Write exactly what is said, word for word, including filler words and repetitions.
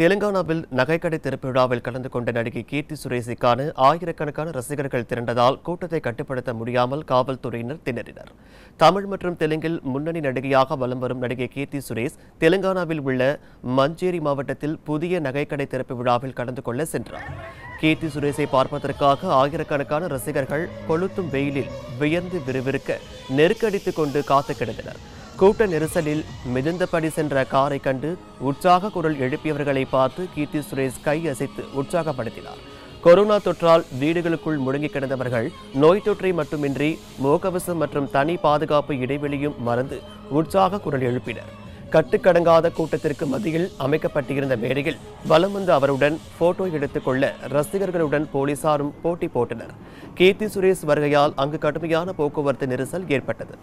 Telangana Bill Nagaikade Thiruppuviழாவில் கலந்து கொண்ட நடிகை கீர்த்தி சுரேஷுக்கான ஆயிரக்கணக்கான ரசிகர்கள் திரண்டதால் கூட்டத்தை கட்டுப்படுத்த முடியாமல் காவல்துறையினர் திணறினர். தமிழ் மற்றும் தெலுங்கில் முன்னணி நடிகையாக வலம் வரும் நடிகை கீர்த்தி சுரேஷ் தெலுங்கானாவில் உள்ள மஞ்சேரி மாவட்டத்தில் புதிய நகைக்கடை திறப்பு விழாவில் கலந்து கொள்ள சென்றார். கீர்த்தி சுரேஷை பார்ப்பதற்காக ஆயிரக்கணக்கான ரசிகர்கள் கொளுத்தும் வெயிலில் வியர்ந்து விறுவிறுக்க நெருக்கடித்துக் கொண்டு காத்து கிடந்தனர். கூட்ட நெரிசலில் மிதந்தபடி சென்ற காரை கண்டு உற்சாக குரல் எழுப்பியவர்களை பார்த்து கீர்த்தி சுரேஷ் கை அசைத்து உற்சாகப்படுத்தினார். கொரோனா தொற்றால் வீடுகளுக்குள் முடங்கி கிடந்தவர்கள் நோய் தொற்றை மட்டுமின்றி முகக்கவசம் மற்றும் தனி பாதுகாப்பு இடைவெளியும் மறந்து உற்சாக குரல் எழுப்பினர். கட்டுக்கடங்காத கூட்டத்திற்கு மத்தியில் அமைக்கப்பட்டிருந்த மேடையில் வலம் வந்த அவருடன் போட்டோ எடுத்துக் கொள்ள ரசிகர்களுடன் போலீசாரும் போட்டி போட்டனர். கீர்த்தி சுரேஷ் வருகையால் அங்கு கடுமையான போக்குவரத்து நெரிசல் ஏற்பட்டது.